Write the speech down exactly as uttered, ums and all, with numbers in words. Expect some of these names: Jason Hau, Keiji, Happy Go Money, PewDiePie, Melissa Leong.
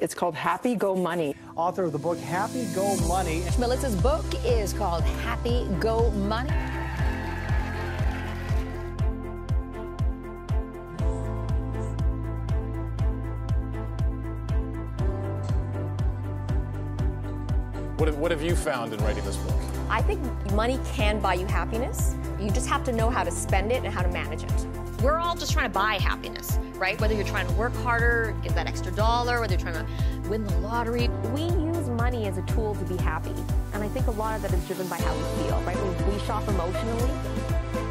It's called Happy Go Money. Author of the book, Happy Go Money. Melissa's book is called Happy Go Money. What have, what have you found in writing this book? I think money can buy you happiness. You just have to know how to spend it and how to manage it. We're all just trying to buy happiness, right? Whether you're trying to work harder, get that extra dollar, whether you're trying to win the lottery. We use money as a tool to be happy. And I think a lot of that is driven by how we feel, right? We shop emotionally.